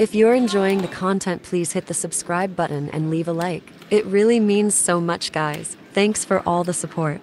If you're enjoying the content, please hit the subscribe button and leave a like. It really means so much, guys. Thanks for all the support.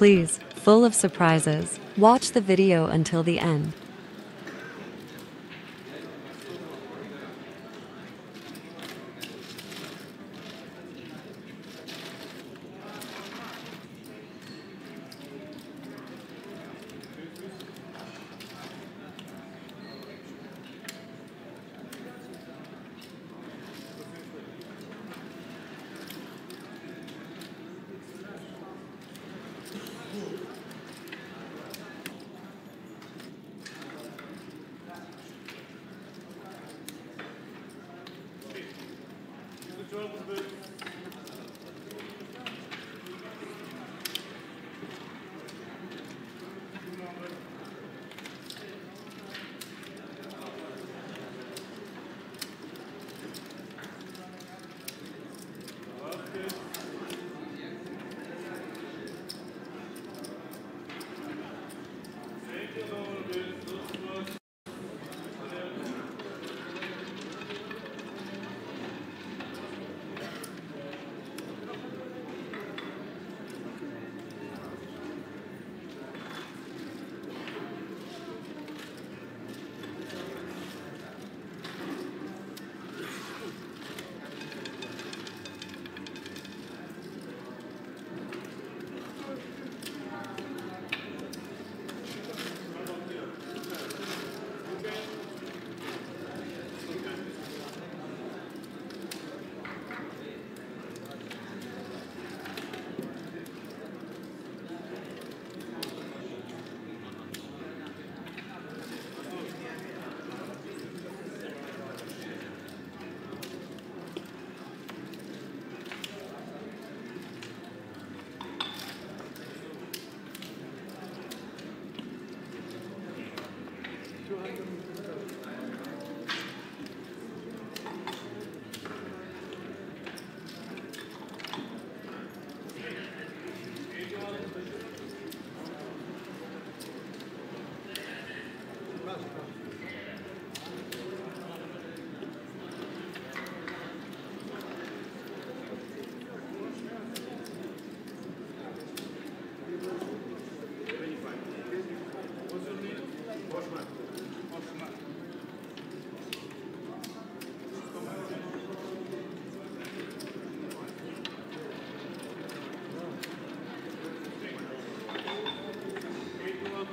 Please, full of surprises, watch the video until the end.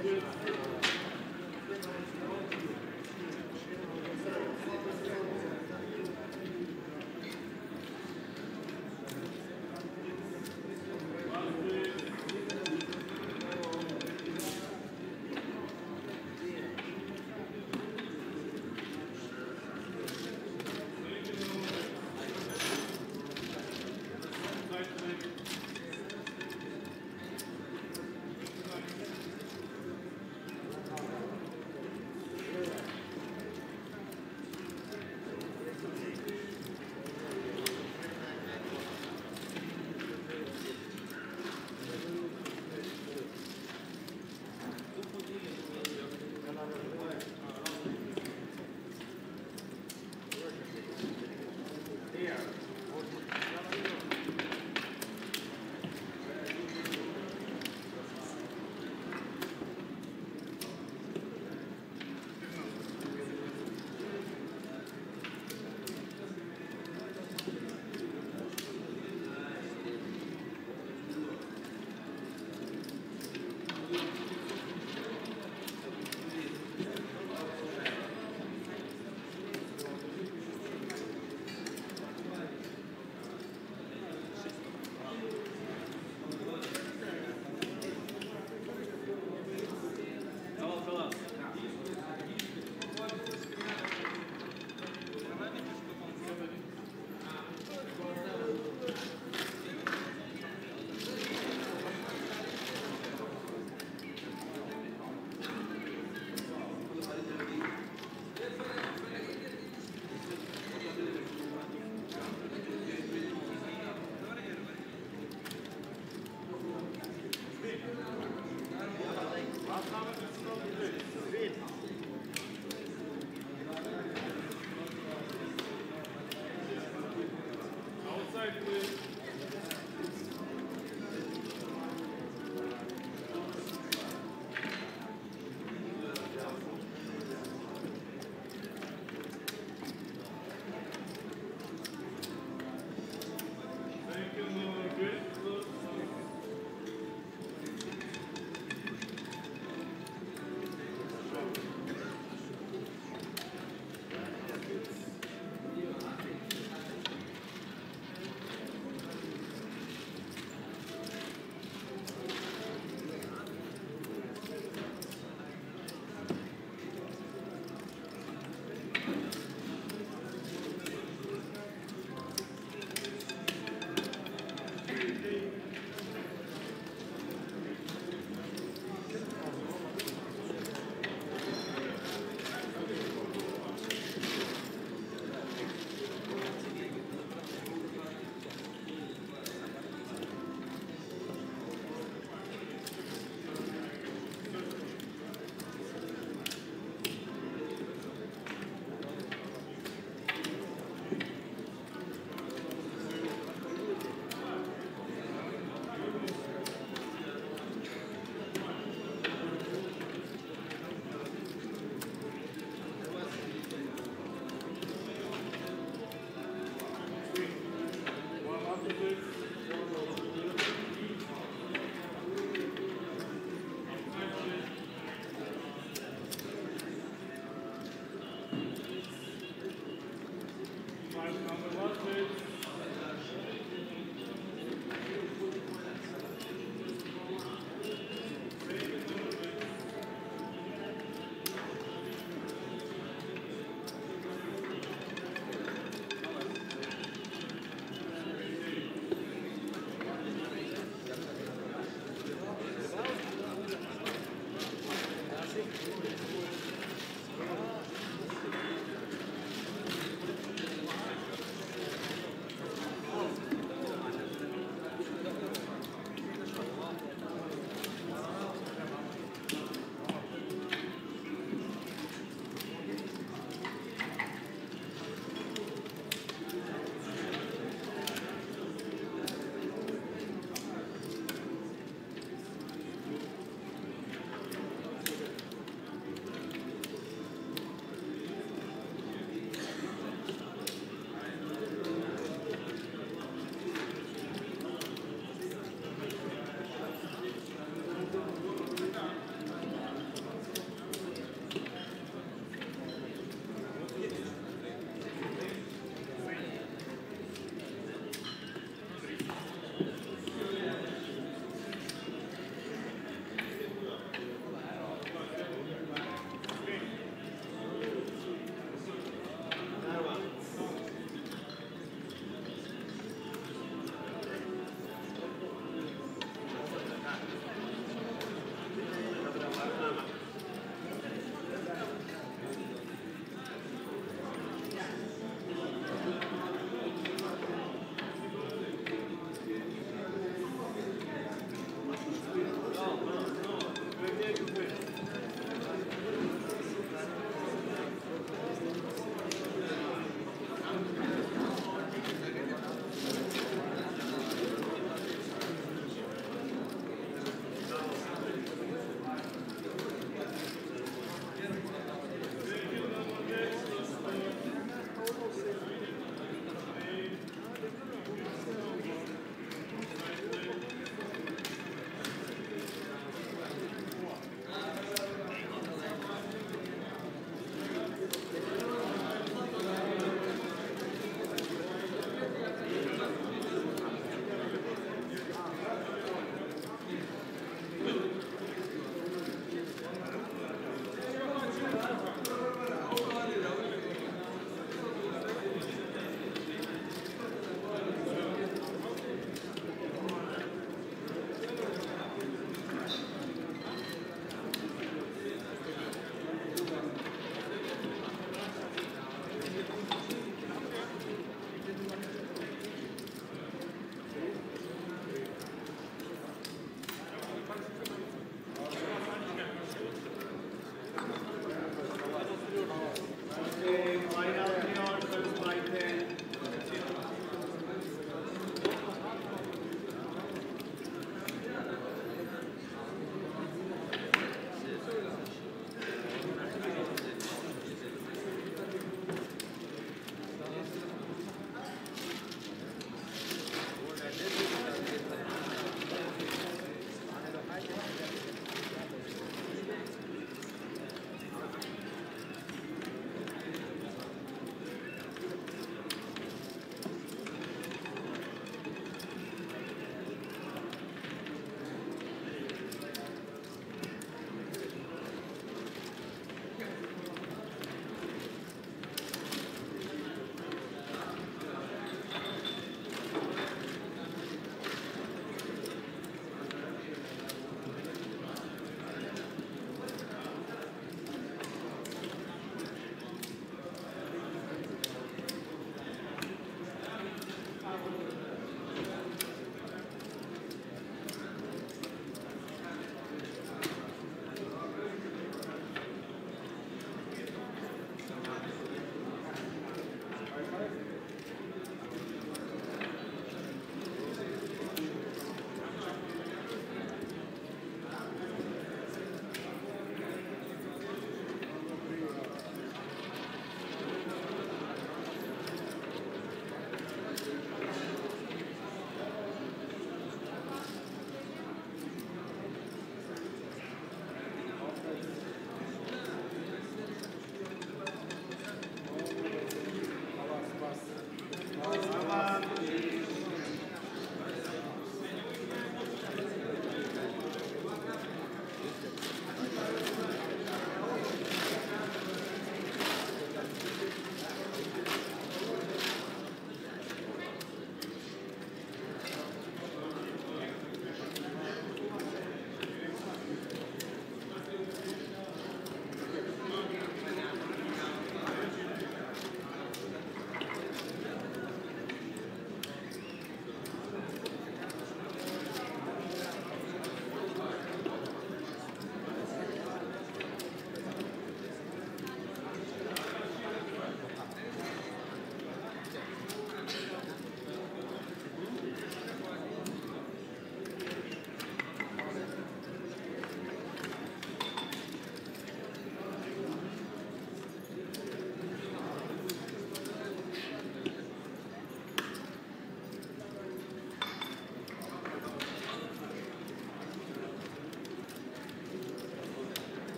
Thank you.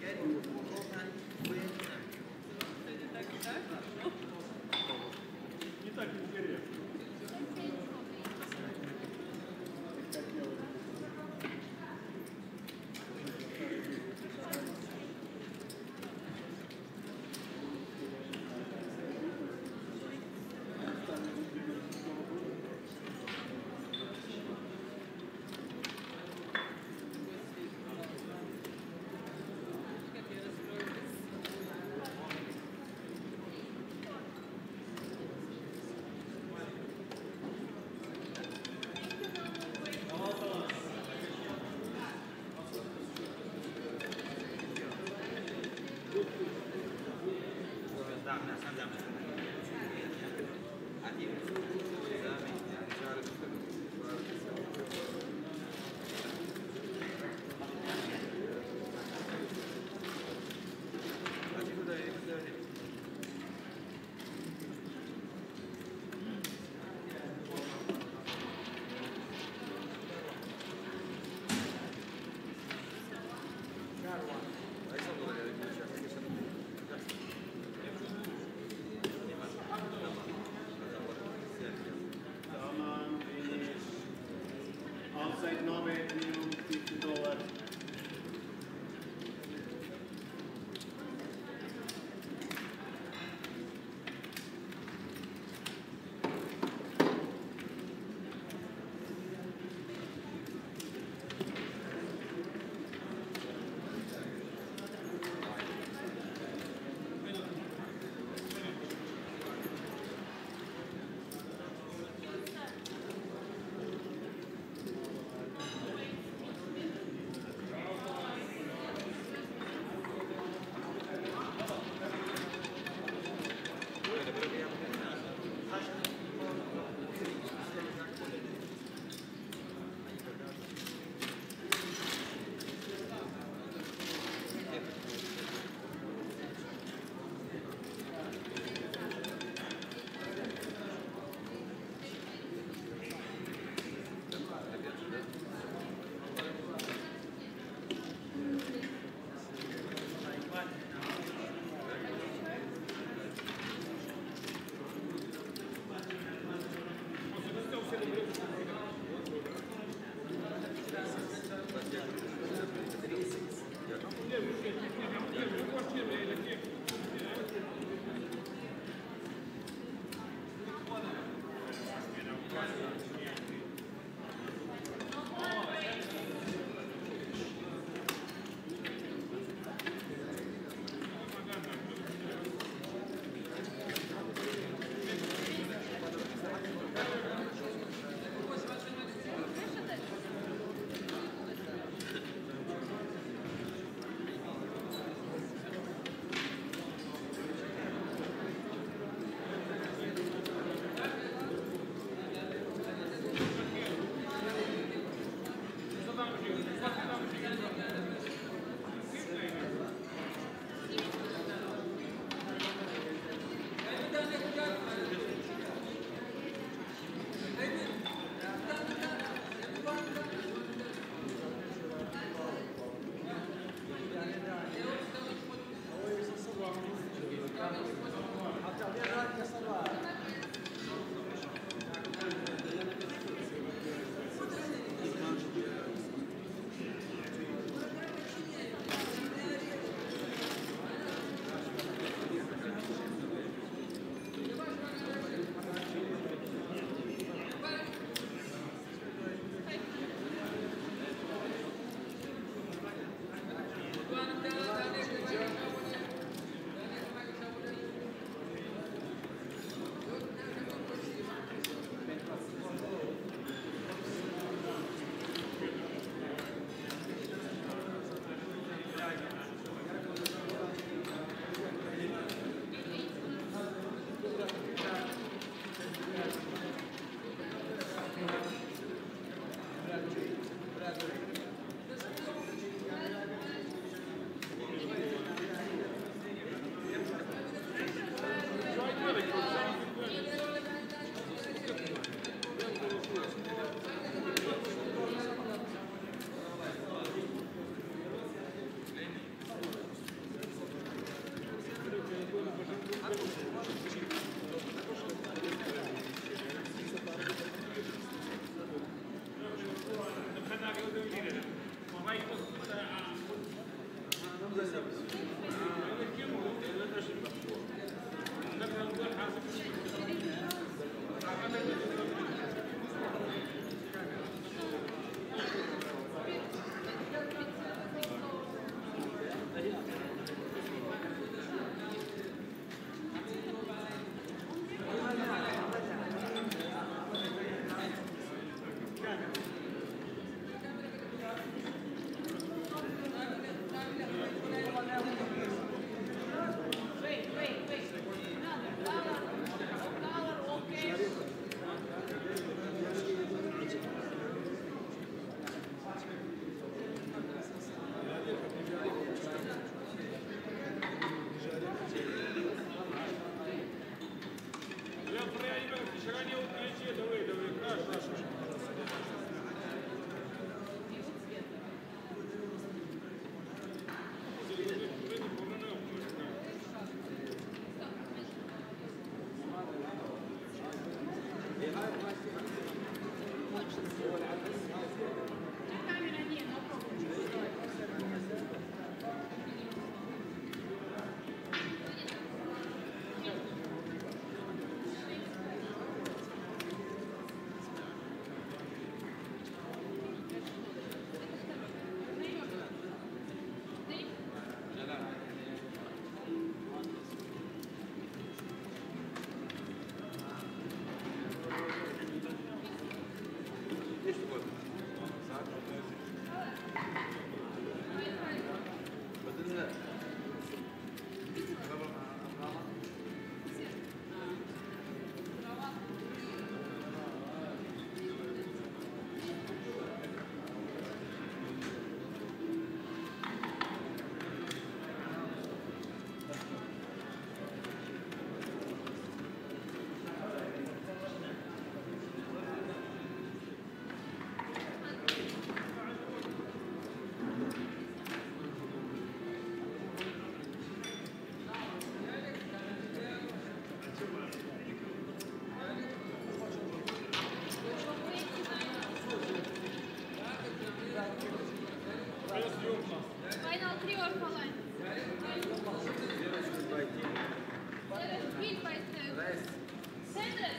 Getting the whole time with Seven.